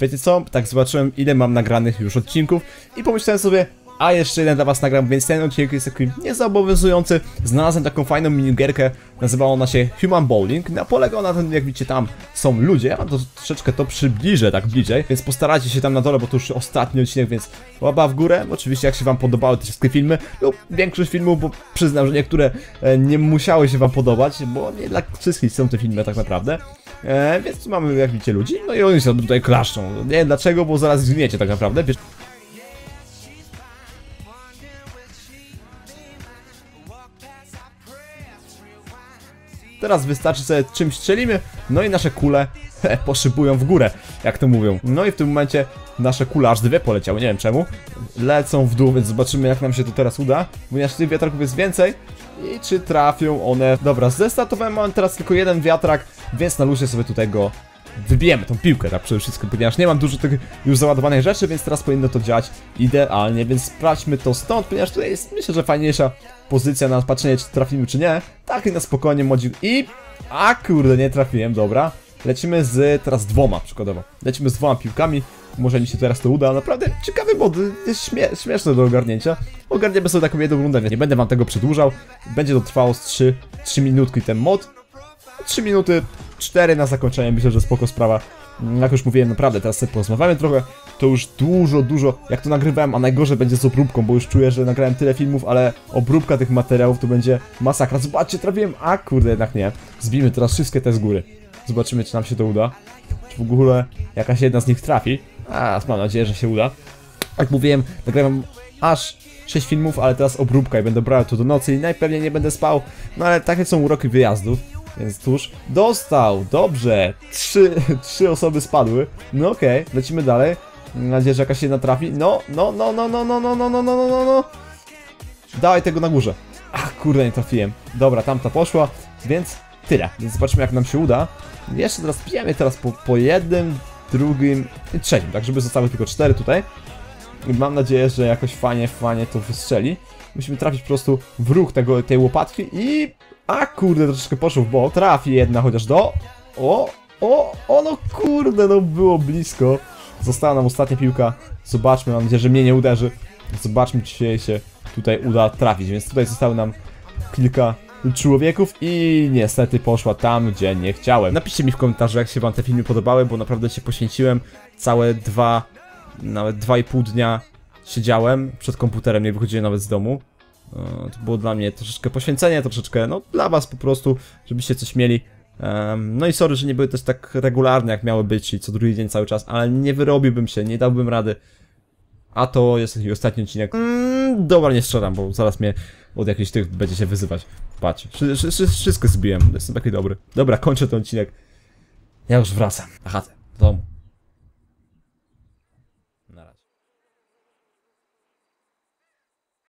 Wiecie co? Tak zobaczyłem, ile mam nagranych już odcinków i pomyślałem sobie, a jeszcze jeden dla was nagram, więc ten odcinek jest taki niezobowiązujący. Znalazłem taką fajną minigierkę, nazywała ona się Human Bowling. Polegała na tym, jak widzicie, tam są ludzie, a to troszeczkę to przybliżę, tak bliżej, więc postarajcie się tam na dole, bo to już ostatni odcinek, więc łapa w górę. Oczywiście jak się wam podobały te wszystkie filmy, lub większość filmów, bo przyznam, że niektóre nie musiały się wam podobać, bo nie dla wszystkich są te filmy tak naprawdę. Więc tu mamy, jak widzicie, ludzi, no i oni się tutaj klaszczą. Nie wiem dlaczego, bo zaraz zginiecie tak naprawdę. Teraz wystarczy sobie czymś strzelimy, no i nasze kule poszybują w górę, jak to mówią. No i w tym momencie nasze kule aż dwie poleciały, nie wiem czemu. Lecą w dół, więc zobaczymy, jak nam się to teraz uda, ponieważ tych wiatraków jest więcej i czy trafią one. Dobra, zestartowałem, mam teraz tylko jeden wiatrak, więc na luzie sobie tutaj go wybijemy, tą piłkę tak przede wszystkim, ponieważ nie mam dużo tych już załadowanych rzeczy, więc teraz powinno to działać idealnie, więc sprawdźmy to stąd, ponieważ tutaj jest, myślę, że fajniejsza pozycja na patrzenie, czy trafimy, czy nie. Tak i na spokojnie modzik i... A kurde, nie trafiłem, dobra. Lecimy z teraz dwoma, przykładowo. Lecimy z dwoma piłkami, może mi się teraz to uda, naprawdę ciekawy mod, jest śmieszne do ogarnięcia. Ogarniemy sobie taką jedną rundę, nie będę wam tego przedłużał, będzie to trwało z 3 minutki ten mod. 3 minuty, 4 na zakończenie, myślę, że spoko sprawa. Jak już mówiłem, naprawdę teraz sobie porozmawiamy trochę. To już dużo, jak to nagrywałem, a najgorzej będzie z obróbką, bo już czuję, że nagrałem tyle filmów, ale obróbka tych materiałów to będzie masakra. Zobaczcie, trafiłem, a kurde, jednak nie. Zbijmy teraz wszystkie te z góry. Zobaczymy, czy nam się to uda. Czy w ogóle jakaś jedna z nich trafi. A, mam nadzieję, że się uda. Jak mówiłem, nagrywam aż 6 filmów, ale teraz obróbka i będę brał to do nocy i najpewniej nie będę spał. No ale takie są uroki wyjazdów. Więc cóż, dostał, dobrze, trzy osoby spadły, no okej, lecimy dalej, mam nadzieję, że jakaś jedna trafi, no, dawaj tego na górze, ach kurde, nie trafiłem, dobra, tamta poszła, więc tyle, więc zobaczmy, jak nam się uda, jeszcze teraz pijemy teraz po jednym, drugim i trzecim, tak żeby zostały tylko 4 tutaj i mam nadzieję, że jakoś fajnie to wystrzeli, musimy trafić po prostu w ruch tej łopatki i... A kurde, troszeczkę poszło w bok, trafi jedna chociaż do... O, no kurde, no było blisko. Została nam ostatnia piłka, zobaczmy, mam nadzieję, że mnie nie uderzy. Zobaczmy, czy się tutaj uda trafić, więc tutaj zostały nam kilka człowieków i niestety poszła tam, gdzie nie chciałem. Napiszcie mi w komentarzu, jak się wam te filmy podobały, bo naprawdę się poświęciłem całe 2, nawet 2,5 dnia siedziałem przed komputerem, nie wychodziłem nawet z domu. To było dla mnie troszeczkę poświęcenie, troszeczkę, no dla was po prostu, żebyście coś mieli. No i sorry, że nie były też tak regularne, jak miały być, czyli co drugi dzień cały czas, ale nie wyrobiłbym się, nie dałbym rady. A to jest taki ostatni odcinek. Dobra, nie strzelam, bo zaraz mnie od jakichś tych będzie się wyzywać. Patrz, wszystko zbiłem, jestem taki dobry. Dobra, kończę ten odcinek. Ja już wracam na chatę, do domu.